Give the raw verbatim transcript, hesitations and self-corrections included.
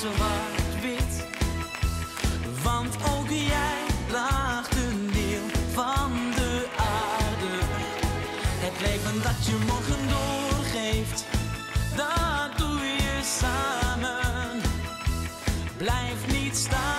zwart-wit. Want ook jij lacht een deel van de aarde. Het leven dat je morgen doorgeeft, dat doe je samen. Blijf niet staan.